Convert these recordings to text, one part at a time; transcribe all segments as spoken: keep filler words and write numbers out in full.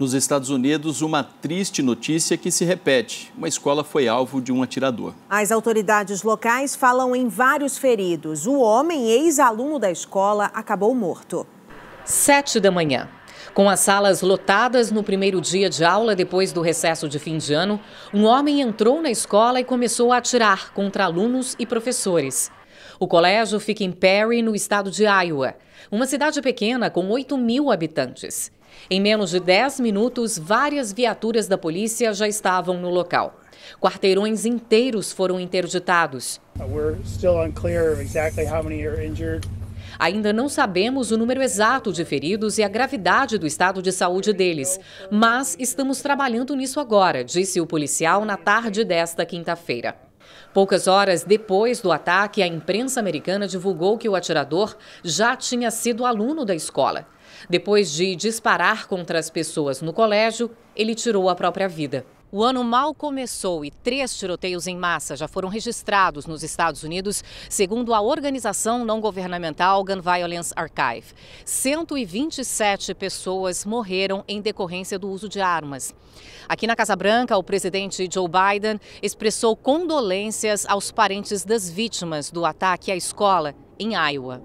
Nos Estados Unidos, uma triste notícia que se repete. Uma escola foi alvo de um atirador. As autoridades locais falam em vários feridos. O homem, ex-aluno da escola, acabou morto. Sete da manhã. Com as salas lotadas no primeiro dia de aula depois do recesso de fim de ano, um homem entrou na escola e começou a atirar contra alunos e professores. O colégio fica em Perry, no estado de Iowa, uma cidade pequena com oito mil habitantes. Em menos de dez minutos, várias viaturas da polícia já estavam no local. Quarteirões inteiros foram interditados. Ainda não sabemos o número exato de feridos e a gravidade do estado de saúde deles, mas estamos trabalhando nisso agora, disse o policial na tarde desta quinta-feira. Poucas horas depois do ataque, a imprensa americana divulgou que o atirador já tinha sido aluno da escola. Depois de disparar contra as pessoas no colégio, ele tirou a própria vida. O ano mal começou e três tiroteios em massa já foram registrados nos Estados Unidos, segundo a organização não governamental Gun Violence Archive. cento e vinte e sete pessoas morreram em decorrência do uso de armas. Aqui na Casa Branca, o presidente Joe Biden expressou condolências aos parentes das vítimas do ataque à escola em Iowa.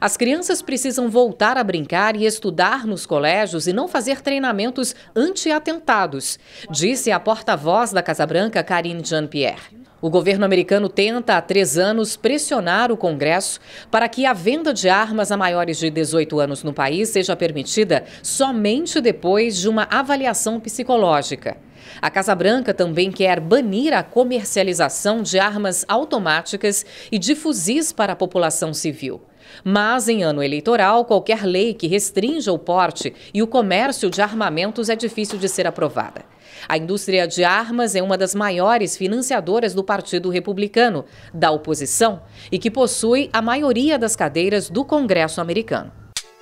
As crianças precisam voltar a brincar e estudar nos colégios e não fazer treinamentos anti-atentados, disse a porta-voz da Casa Branca, Karine Jean-Pierre. O governo americano tenta há três anos pressionar o Congresso para que a venda de armas a maiores de dezoito anos no país seja permitida somente depois de uma avaliação psicológica. A Casa Branca também quer banir a comercialização de armas automáticas e de fuzis para a população civil. Mas, em ano eleitoral, qualquer lei que restrinja o porte e o comércio de armamentos é difícil de ser aprovada. A indústria de armas é uma das maiores financiadoras do Partido Republicano, da oposição, e que possui a maioria das cadeiras do Congresso americano.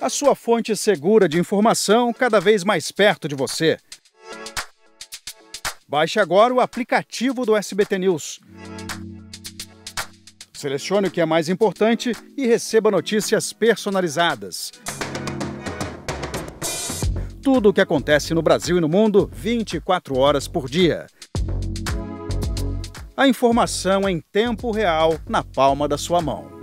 A sua fonte segura de informação cada vez mais perto de você. Baixe agora o aplicativo do S B T News. Selecione o que é mais importante e receba notícias personalizadas. Tudo o que acontece no Brasil e no mundo, vinte e quatro horas por dia. A informação em tempo real, na palma da sua mão.